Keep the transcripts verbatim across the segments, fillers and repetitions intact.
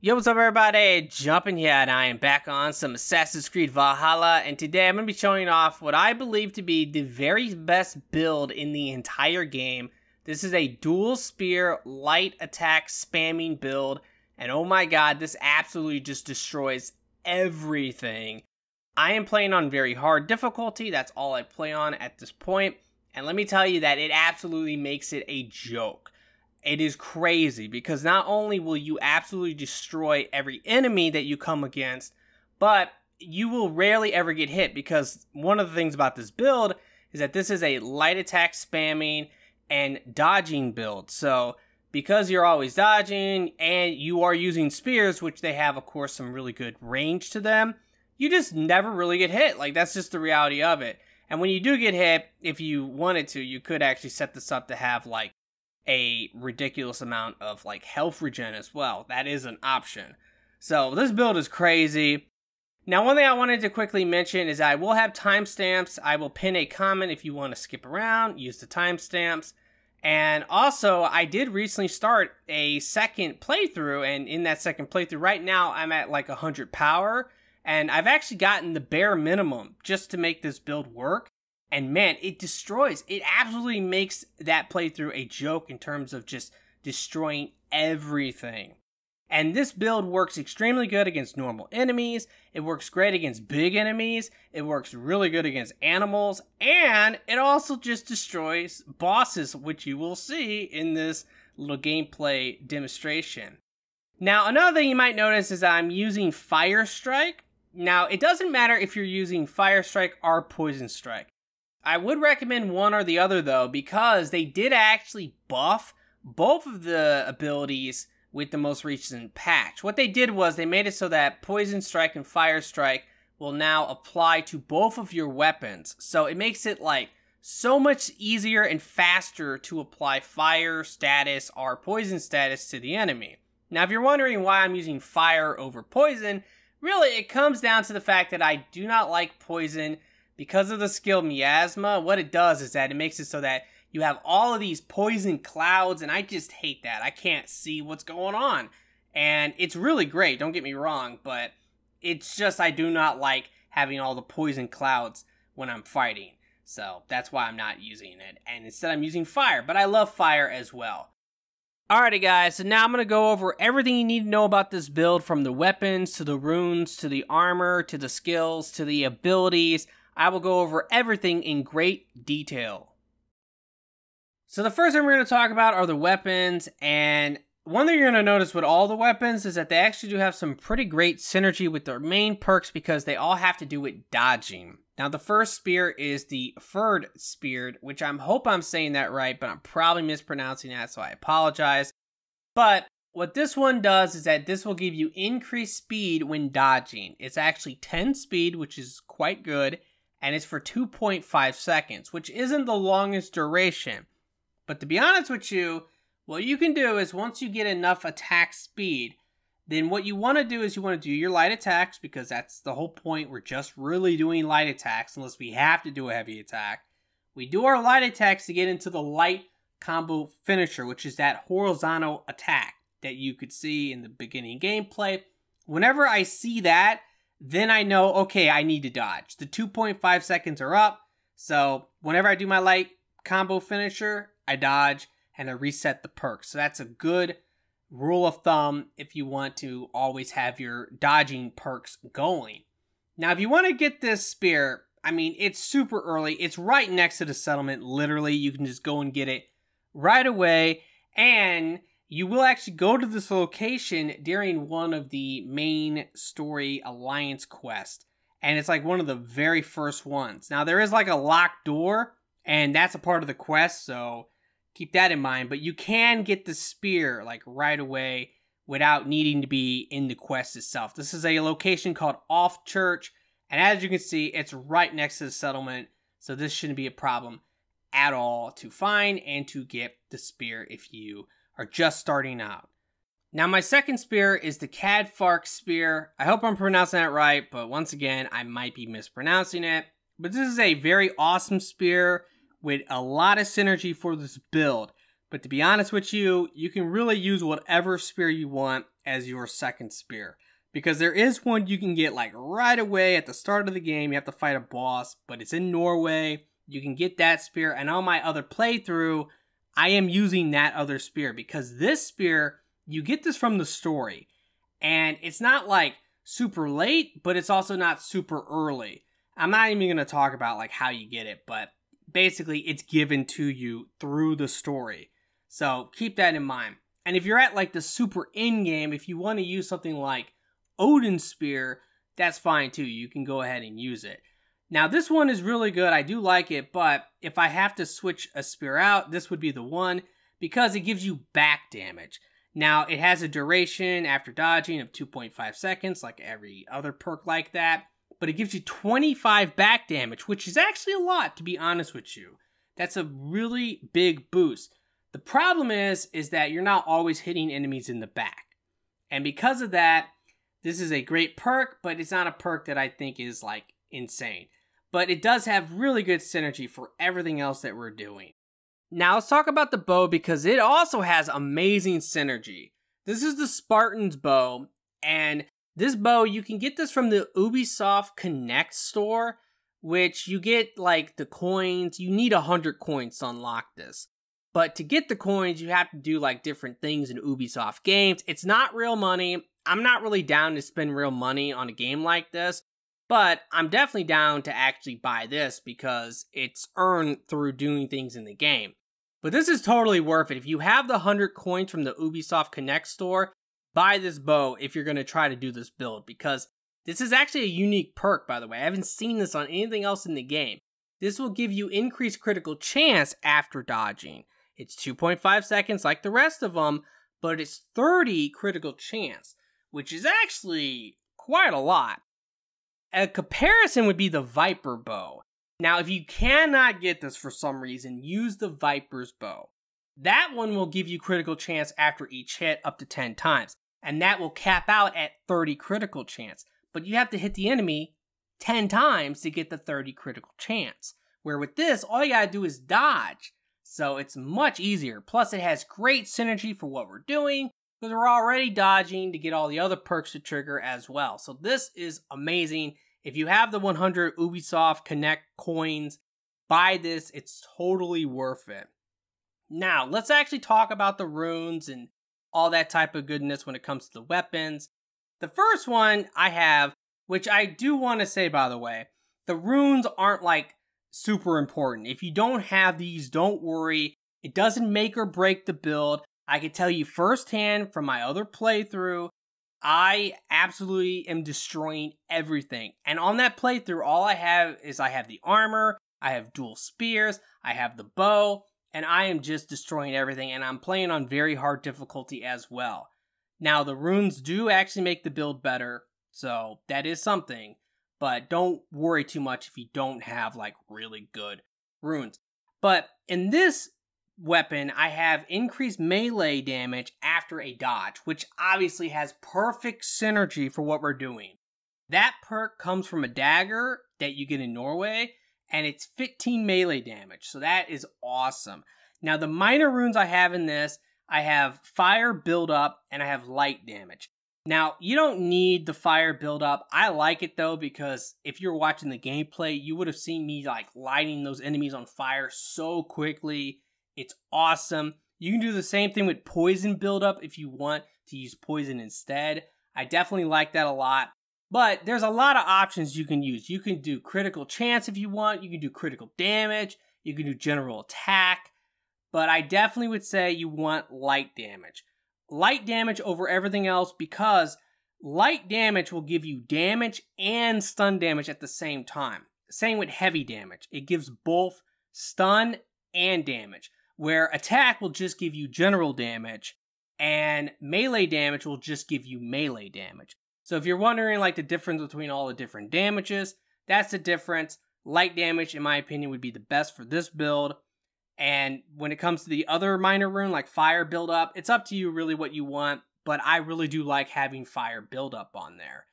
Yo, what's up everybody, Jumpin' here, and I am back on some Assassin's Creed Valhalla, and today I'm going to be showing off what I believe to be the very best build in the entire game. This is a dual spear, light attack, spamming build, and oh my god, this absolutely just destroys everything. I am playing on very hard difficulty, that's all I play on at this point, and let me tell you that it absolutely makes it a joke. It is crazy because not only will you absolutely destroy every enemy that you come against, but you will rarely ever get hit, because one of the things about this build is that this is a light attack spamming and dodging build. So because you're always dodging and you are using spears, which they have, of course, some really good range to them, you just never really get hit. Like, that's just the reality of it. And when you do get hit, if you wanted to, you could actually set this up to have like a ridiculous amount of like health regen as well. That is an option. So this build is crazy. Now, one thing I wanted to quickly mention is I will have timestamps. I will pin a comment if you want to skip around, use the timestamps. And also, I did recently start a second playthrough, and in that second playthrough right now I'm at like one hundred power, and I've actually gotten the bare minimum just to make this build work. And man, it destroys. It absolutely makes that playthrough a joke in terms of just destroying everything. And this build works extremely good against normal enemies. It works great against big enemies. It works really good against animals. And it also just destroys bosses, which you will see in this little gameplay demonstration. Now, another thing you might notice is that I'm using Fire Strike. Now, it doesn't matter if you're using Fire Strike or Poison Strike. I would recommend one or the other though, because they did actually buff both of the abilities with the most recent patch. What they did was they made it so that Poison Strike and Fire Strike will now apply to both of your weapons. So it makes it like so much easier and faster to apply fire status or poison status to the enemy. Now, if you're wondering why I'm using fire over poison, really it comes down to the fact that I do not like poison. Because of the skill Miasma, what it does is that it makes it so that you have all of these poison clouds, and I just hate that. I can't see what's going on. And it's really great, don't get me wrong, but it's just I do not like having all the poison clouds when I'm fighting. So that's why I'm not using it. And instead I'm using fire, but I love fire as well. Alrighty guys, so now I'm going to go over everything you need to know about this build, from the weapons, to the runes, to the armor, to the skills, to the abilities. I will go over everything in great detail. So the first thing we're going to talk about are the weapons, and one thing you're going to notice with all the weapons is that they actually do have some pretty great synergy with their main perks, because they all have to do with dodging. Now, the first spear is the furred spear, which I hope I'm saying that right, but I'm probably mispronouncing that, so I apologize. But what this one does is that this will give you increased speed when dodging. It's actually ten speed, which is quite good. And it's for two point five seconds, which isn't the longest duration. But to be honest with you, what you can do is once you get enough attack speed, then what you want to do is you want to do your light attacks, because that's the whole point. We're just really doing light attacks unless we have to do a heavy attack. We do our light attacks to get into the light combo finisher, which is that horizontal attack that you could see in the beginning gameplay. Whenever I see that, then I know, okay, I need to dodge. The two point five seconds are up, so whenever I do my light combo finisher, I dodge and I reset the perk. So that's a good rule of thumb if you want to always have your dodging perks going. Now, if you want to get this spear, I mean, it's super early. It's right next to the settlement, literally. You can just go and get it right away, and you will actually go to this location during one of the main story alliance quests. And it's like one of the very first ones. Now, there is like a locked door, and that's a part of the quest, so keep that in mind. But you can get the spear like right away without needing to be in the quest itself. This is a location called Off Church, and as you can see, it's right next to the settlement. So this shouldn't be a problem at all to find and to get the spear if you are just starting out. Now, my second spear is the Cad Fark spear. I hope I'm pronouncing that right, but once again, I might be mispronouncing it. But this is a very awesome spear with a lot of synergy for this build. But to be honest with you, you can really use whatever spear you want as your second spear. Because there is one you can get like right away at the start of the game. You have to fight a boss, but it's in Norway. You can get that spear, and on my other playthrough, I am using that other spear. Because this spear, you get this from the story. And it's not like super late, but it's also not super early. I'm not even going to talk about like how you get it, but basically it's given to you through the story. So keep that in mind. And if you're at like the super end game, if you want to use something like Odin's spear, that's fine too. You can go ahead and use it. Now this one is really good. I do like it, but if I have to switch a spear out, this would be the one because it gives you back damage. Now it has a duration after dodging of two point five seconds, like every other perk like that, but it gives you twenty-five back damage, which is actually a lot, to be honest with you. That's a really big boost. The problem is, is that you're not always hitting enemies in the back. And because of that, this is a great perk, but it's not a perk that I think is like insane. But it does have really good synergy for everything else that we're doing. Now let's talk about the bow because it also has amazing synergy. This is the Spartans bow, and this bow, you can get this from the Ubisoft Connect store, which you get like the coins. You need one hundred coins to unlock this. But to get the coins, you have to do like different things in Ubisoft games. It's not real money. I'm not really down to spend real money on a game like this, but I'm definitely down to actually buy this because it's earned through doing things in the game. But this is totally worth it. If you have the one hundred coins from the Ubisoft Connect store, buy this bow if you're going to try to do this build because this is actually a unique perk, by the way. I haven't seen this on anything else in the game. This will give you increased critical chance after dodging. It's two point five seconds like the rest of them, but it's thirty critical chance, which is actually quite a lot. A comparison would be the Viper bow. Now, if you cannot get this for some reason, use the Viper's bow. That one will give you critical chance after each hit up to ten times, and that will cap out at thirty critical chance. But you have to hit the enemy ten times to get the thirty critical chance, where with this, all you gotta do is dodge. So it's much easier. Plus, it has great synergy for what we're doing, because we're already dodging to get all the other perks to trigger as well. So this is amazing. If you have the one hundred Ubisoft Connect coins, buy this. It's totally worth it. Now, let's actually talk about the runes and all that type of goodness when it comes to the weapons. The first one I have, which I do want to say, by the way, the runes aren't like super important. If you don't have these, don't worry. It doesn't make or break the build. I can tell you firsthand from my other playthrough, I absolutely am destroying everything. And on that playthrough, all I have is I have the armor, I have dual spears, I have the bow, and I am just destroying everything. And I'm playing on very hard difficulty as well. Now, the runes do actually make the build better, so that is something. But don't worry too much if you don't have, like, really good runes. But in this weapon, I have increased melee damage after a dodge, which obviously has perfect synergy for what we're doing. That perk comes from a dagger that you get in Norway, and it's fifteen melee damage, so that is awesome. Now, the minor runes I have in this, I have fire buildup, and I have light damage. Now, you don't need the fire buildup. I like it, though, because if you're watching the gameplay, you would have seen me, like, lighting those enemies on fire so quickly. It's awesome. You can do the same thing with poison buildup if you want to use poison instead. I definitely like that a lot. But there's a lot of options you can use. You can do critical chance if you want. You can do critical damage. You can do general attack. But I definitely would say you want light damage. Light damage over everything else because light damage will give you damage and stun damage at the same time. Same with heavy damage. It gives both stun and damage. Where attack will just give you general damage, and melee damage will just give you melee damage. So if you're wondering like the difference between all the different damages, that's the difference. Light damage, in my opinion, would be the best for this build. And when it comes to the other minor rune, like fire buildup, it's up to you really what you want, but I really do like having fire buildup on there.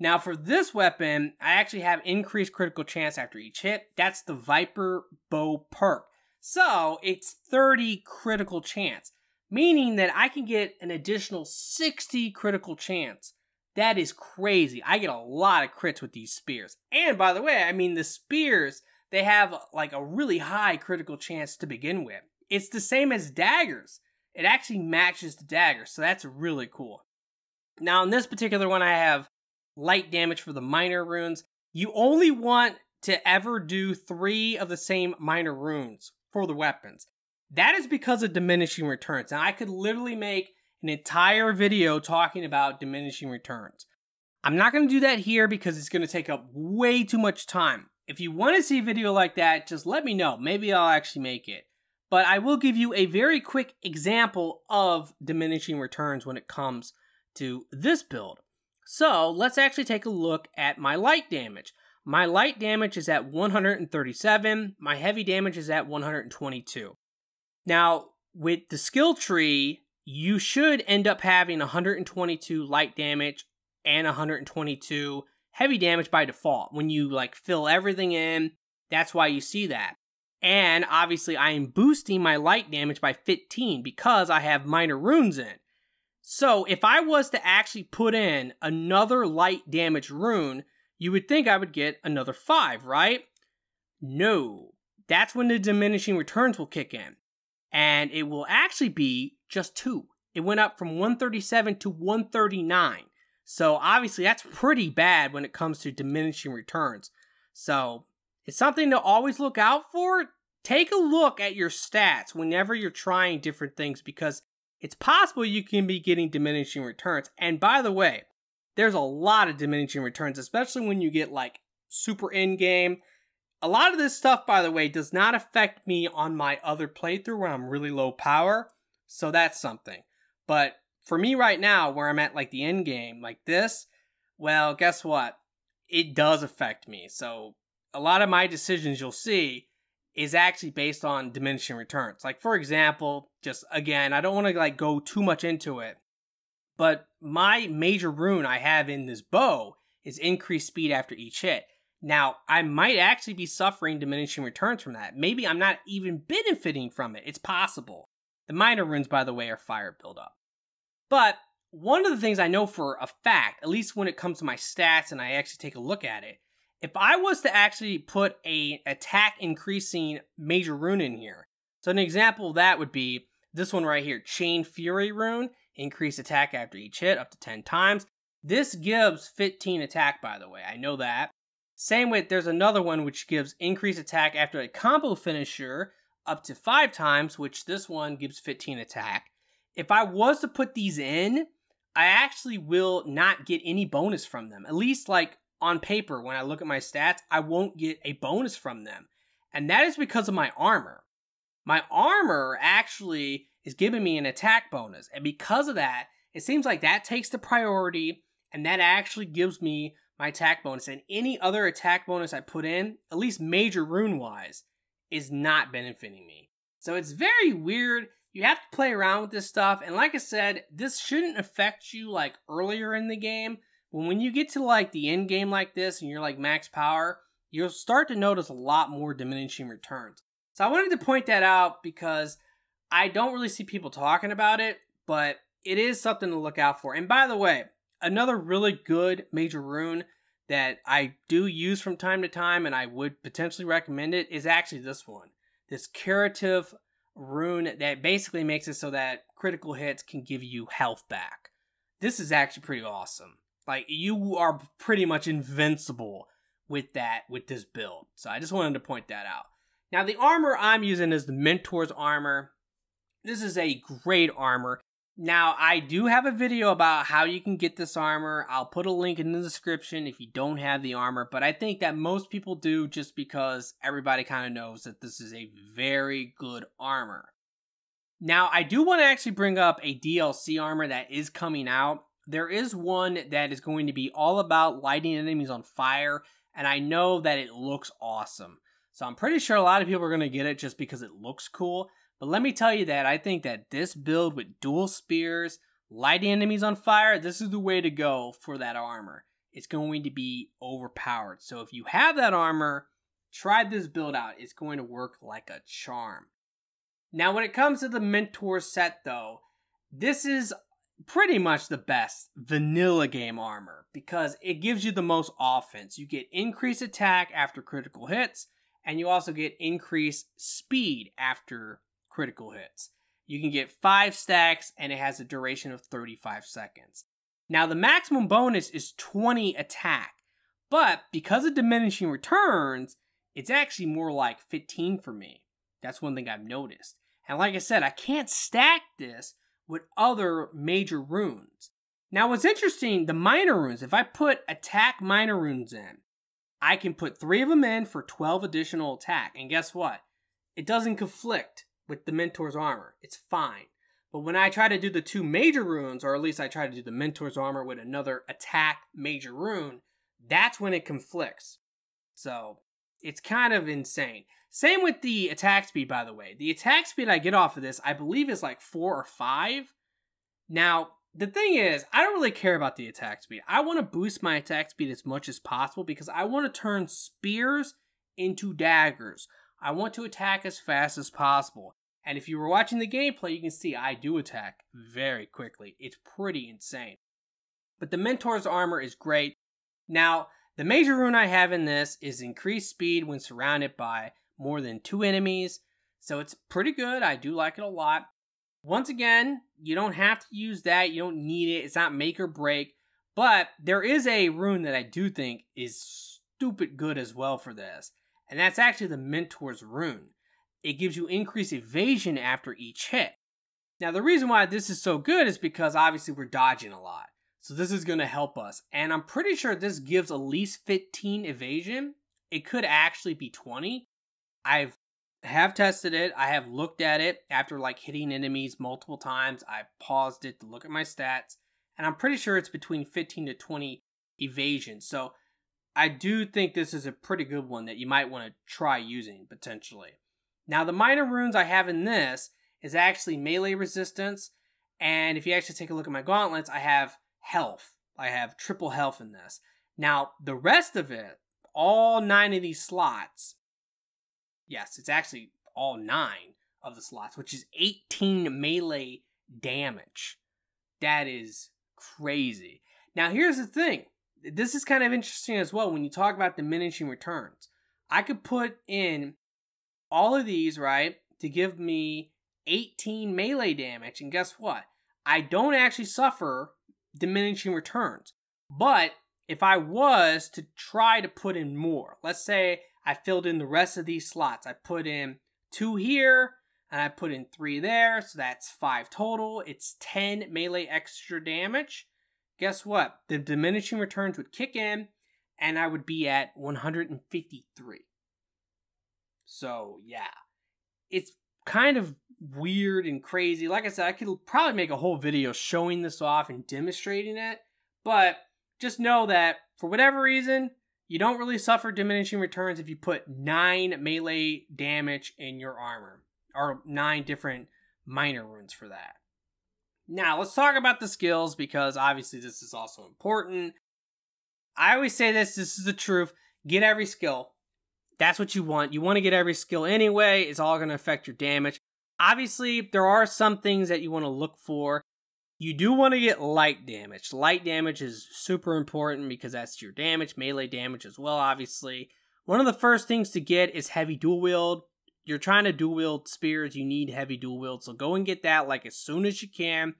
Now for this weapon, I actually have increased critical chance after each hit. That's the Viper bow perk. So, it's thirty critical chance, meaning that I can get an additional sixty critical chance. That is crazy. I get a lot of crits with these spears. And by the way, I mean, the spears, they have like a really high critical chance to begin with. It's the same as daggers. It actually matches the dagger, so that's really cool. Now, in this particular one, I have light damage for the minor runes. You only want to ever do three of the same minor runes for the weapons. That is because of diminishing returns. Now, I could literally make an entire video talking about diminishing returns. I'm not going to do that here because it's going to take up way too much time. If you want to see a video like that, just let me know. Maybe I'll actually make it. But I will give you a very quick example of diminishing returns when it comes to this build. So let's actually take a look at my light damage. My light damage is at one hundred thirty-seven. My heavy damage is at one hundred twenty-two. Now, with the skill tree, you should end up having one hundred twenty-two light damage and one hundred twenty-two heavy damage by default. When you like fill everything in, that's why you see that. And obviously I am boosting my light damage by fifteen because I have minor runes in. So if I was to actually put in another light damage rune, you would think I would get another five, right? No, that's when the diminishing returns will kick in. And it will actually be just two. It went up from one thirty-seven to one thirty-nine. So obviously that's pretty bad when it comes to diminishing returns. So it's something to always look out for. Take a look at your stats whenever you're trying different things, because it's possible you can be getting diminishing returns. And by the way, there's a lot of diminishing returns, especially when you get like super end game. A lot of this stuff, by the way, does not affect me on my other playthrough where I'm really low power. So that's something. But for me right now, where I'm at like the end game like this, well, guess what? It does affect me. So a lot of my decisions you'll see is actually based on diminishing returns. Like for example, just again, I don't want to like go too much into it, but my major rune I have in this bow is increased speed after each hit. Now, I might actually be suffering diminishing returns from that. Maybe I'm not even benefiting from it. It's possible. The minor runes, by the way, are fire buildup. But one of the things I know for a fact, at least when it comes to my stats and I actually take a look at it, if I was to actually put a attack increasing major rune in here, so an example of that would be this one right here, Chain Fury rune, increase attack after each hit up to ten times. This gives fifteen attack, by the way, I know that. Same with, there's another one which gives increased attack after a combo finisher up to five times, which this one gives fifteen attack. If I was to put these in, I actually will not get any bonus from them, at least like on paper, when I look at my stats, I won't get a bonus from them. And that is because of my armor. My armor actually is giving me an attack bonus. And because of that, it seems like that takes the priority. And that actually gives me my attack bonus. And any other attack bonus I put in, at least major rune-wise, is not benefiting me. So it's very weird. You have to play around with this stuff. And like I said, this shouldn't affect you like earlier in the game. When you get to like the end game like this and you're like max power, you'll start to notice a lot more diminishing returns. So I wanted to point that out because I don't really see people talking about it, but it is something to look out for. And by the way, another really good major rune that I do use from time to time and I would potentially recommend it is actually this one. This curative rune that basically makes it so that critical hits can give you health back. This is actually pretty awesome. Like, you are pretty much invincible with that, with this build. So I just wanted to point that out. Now, the armor I'm using is the Mentor's armor. This is a great armor. Now, I do have a video about how you can get this armor. I'll put a link in the description if you don't have the armor. But I think that most people do just because everybody kind of knows that this is a very good armor. Now, I do want to actually bring up a D L C armor that is coming out. There is one that is going to be all about lighting enemies on fire, and I know that it looks awesome. So I'm pretty sure a lot of people are going to get it just because it looks cool. But let me tell you that I think that this build with dual spears, lighting enemies on fire, this is the way to go for that armor. It's going to be overpowered. So if you have that armor, try this build out. It's going to work like a charm. Now, when it comes to the Mentor set, though, this is pretty much the best vanilla game armor because it gives you the most offense. You get increased attack after critical hits, and you also get increased speed after critical hits. You can get five stacks, and it has a duration of thirty-five seconds. Now, the maximum bonus is twenty attack, but because of diminishing returns, it's actually more like fifteen for me. That's one thing I've noticed. And like I said, I can't stack this with other major runes. Now, what's interesting, the minor runes, if I put attack minor runes in, I can put three of them in for twelve additional attack. And guess what? It doesn't conflict with the Mentor's armor. It's fine. But when I try to do the two major runes, or at least I try to do the Mentor's armor with another attack major rune, that's when it conflicts. So it's kind of insane. Same with the attack speed, by the way. The attack speed I get off of this, I believe, is like four or five. Now, the thing is, I don't really care about the attack speed. I want to boost my attack speed as much as possible because I want to turn spears into daggers. I want to attack as fast as possible. And if you were watching the gameplay, you can see I do attack very quickly. It's pretty insane. But the Mentor's armor is great. Now, the major rune I have in this is increased speed when surrounded by more than two enemies. So it's pretty good. I do like it a lot. Once again, you don't have to use that. You don't need it. It's not make or break. But there is a rune that I do think is stupid good as well for this. And that's actually the Mentor's rune. It gives you increased evasion after each hit. Now, the reason why this is so good is because obviously we're dodging a lot. So this is going to help us. And I'm pretty sure this gives at least fifteen evasion. It could actually be twenty. I have tested it. I have looked at it after like hitting enemies multiple times. I paused it to look at my stats. And I'm pretty sure it's between fifteen to twenty evasion. So I do think this is a pretty good one that you might want to try using potentially. Now, the minor runes I have in this is actually melee resistance. And if you actually take a look at my gauntlets, I have health. I have triple health in this. Now, the rest of it, all nine of these slots, yes, it's actually all nine of the slots, which is eighteen melee damage. That is crazy. Now, here's the thing. This is kind of interesting as well when you talk about diminishing returns. I could put in all of these, right, to give me eighteen melee damage, and guess what? I don't actually suffer diminishing returns. But if I was to try to put in more, let's say I filled in the rest of these slots. I put in two here and I put in three there. So that's five total. It's ten melee extra damage. Guess what? The diminishing returns would kick in and I would be at one hundred fifty-three. So yeah, it's kind of weird and crazy. Like I said, I could probably make a whole video showing this off and demonstrating it, but just know that for whatever reason, you don't really suffer diminishing returns if you put nine melee damage in your armor, or nine different minor runes for that. Now, let's talk about the skills, because obviously this is also important. I always say this, this is the truth. Get every skill. That's what you want. You want to get every skill anyway. It's all going to affect your damage. Obviously, there are some things that you want to look for. You do want to get light damage. Light damage is super important because that's your damage, melee damage as well, obviously. One of the first things to get is heavy dual wield. You're trying to dual wield spears, you need heavy dual wield. So go and get that like as soon as you can,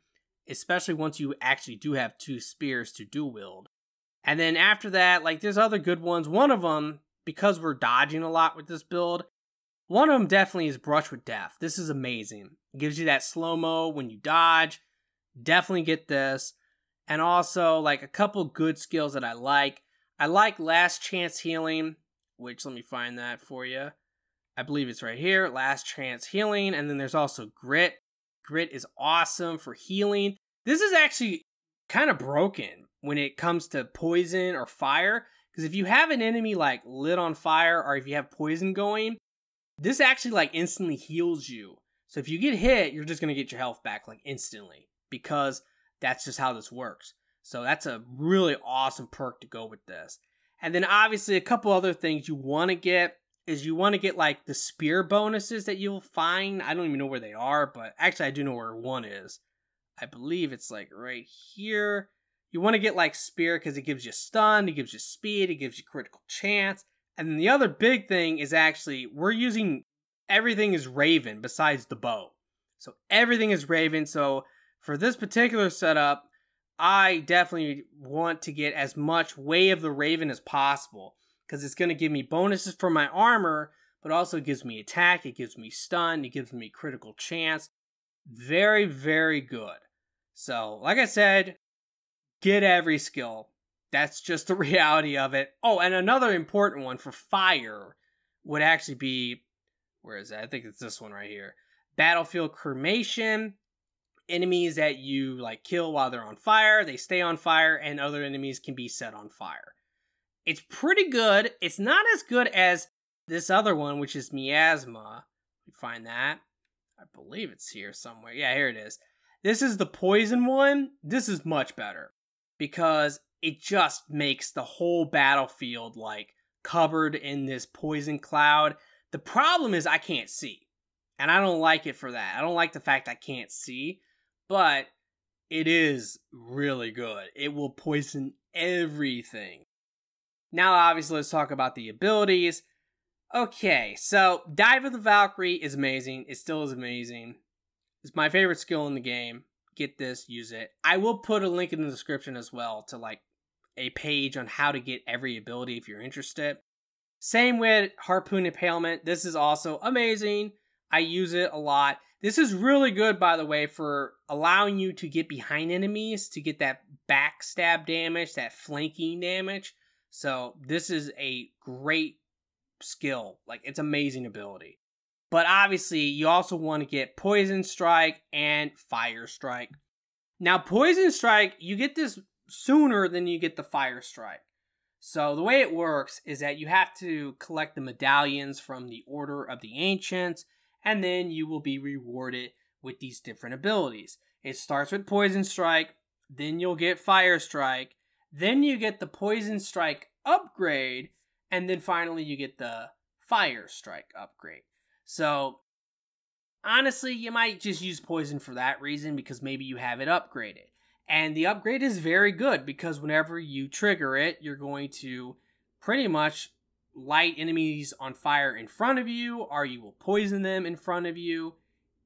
especially once you actually do have two spears to dual wield. And then after that, like there's other good ones. One of them, because we're dodging a lot with this build, one of them definitely is Brush with Death. This is amazing. It gives you that slow-mo when you dodge. Definitely get this. And also, like, a couple good skills that I like. I like Last Chance Healing, which, let me find that for you. I believe it's right here. Last Chance Healing. And then there's also Grit. Grit is awesome for healing. This is actually kind of broken when it comes to poison or fire. Because if you have an enemy, like, lit on fire, or if you have poison going, this actually like instantly heals you. So if you get hit, you're just going to get your health back like instantly because that's just how this works. So that's a really awesome perk to go with this. And then obviously a couple other things you want to get. is you want to get like the spear bonuses that you'll find. I don't even know where they are, but actually I do know where one is. I believe it's like right here. You want to get like spear because it gives you stun, it gives you speed, it gives you critical chance. And then the other big thing is actually we're using everything is Raven besides the bow. So everything is Raven. So for this particular setup, I definitely want to get as much Way of the Raven as possible because it's going to give me bonuses for my armor, but also gives me attack, it gives me stun, it gives me critical chance. Very, very good. So, like I said, get every skill. That's just the reality of it. Oh, and another important one for fire would actually be, where is it? I think it's this one right here. Battlefield cremation. Enemies that you like kill while they're on fire, they stay on fire, and other enemies can be set on fire. It's pretty good. It's not as good as this other one, which is Miasma. You find that. I believe it's here somewhere. Yeah, here it is. This is the poison one. This is much better because it just makes the whole battlefield like covered in this poison cloud. The problem is I can't see, and I don't like it for that. I don't like the fact I can't see, but it is really good. It will poison everything. Now, obviously, let's talk about the abilities. Okay, so Dive of the Valkyrie is amazing. It still is amazing. It's my favorite skill in the game. Get this, use it. I will put a link in the description as well to like a page on how to get every ability if you're interested. Same with Harpoon Impalement. This is also amazing. I use it a lot. This is really good, by the way, for allowing you to get behind enemies to get that backstab damage, that flanking damage. So this is a great skill. Like, it's amazing ability. But obviously, you also want to get Poison Strike and Fire Strike. Now, Poison Strike, you get this sooner than you get the Fire Strike. So the way it works is that you have to collect the medallions from the Order of the Ancients, and then you will be rewarded with these different abilities. It starts with Poison Strike, then you'll get Fire Strike, then you get the Poison Strike upgrade, and then finally you get the Fire Strike upgrade. So, honestly, you might just use Poison for that reason, because maybe you have it upgraded. And the upgrade is very good, because whenever you trigger it, you're going to pretty much light enemies on fire in front of you, or you will poison them in front of you.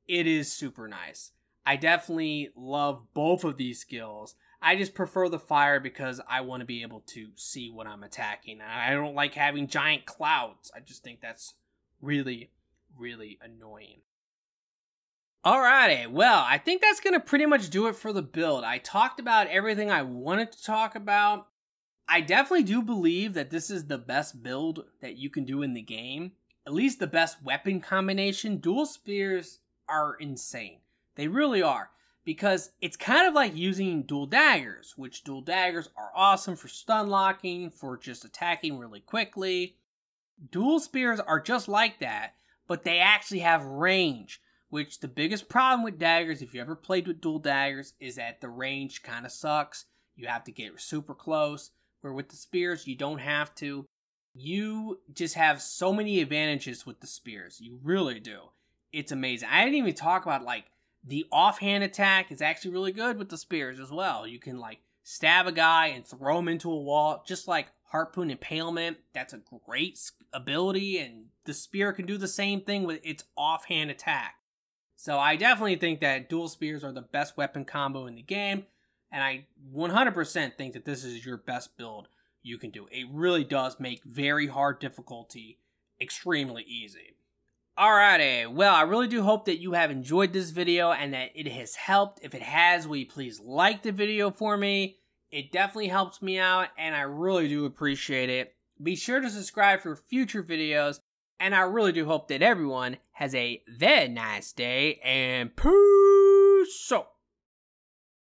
It is super nice. I definitely love both of these skills. I just prefer the fire because I want to be able to see what I'm attacking. I don't like having giant clouds. I just think that's really, really annoying. Alrighty, well, I think that's going to pretty much do it for the build. I talked about everything I wanted to talk about. I definitely do believe that this is the best build that you can do in the game. At least the best weapon combination. Dual spears are insane. They really are. Because it's kind of like using dual daggers, which dual daggers are awesome for stun locking, for just attacking really quickly. Dual spears are just like that, but they actually have range, which the biggest problem with daggers, if you ever played with dual daggers, is that the range kind of sucks. You have to get super close. Where with the spears, you don't have to. You just have so many advantages with the spears. You really do. It's amazing. I didn't even talk about, like, the offhand attack is actually really good with the spears as well. You can, like, stab a guy and throw him into a wall, just like Harpoon Impalement. That's a great ability, and the spear can do the same thing with its offhand attack. So I definitely think that dual spears are the best weapon combo in the game. And I one hundred percent think that this is your best build you can do. It really does make very hard difficulty extremely easy. Alrighty, well, I really do hope that you have enjoyed this video and that it has helped. If it has, will you please like the video for me? It definitely helps me out, and I really do appreciate it. Be sure to subscribe for future videos, and I really do hope that everyone has a very nice day, and peace out.